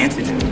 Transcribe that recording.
Antigen.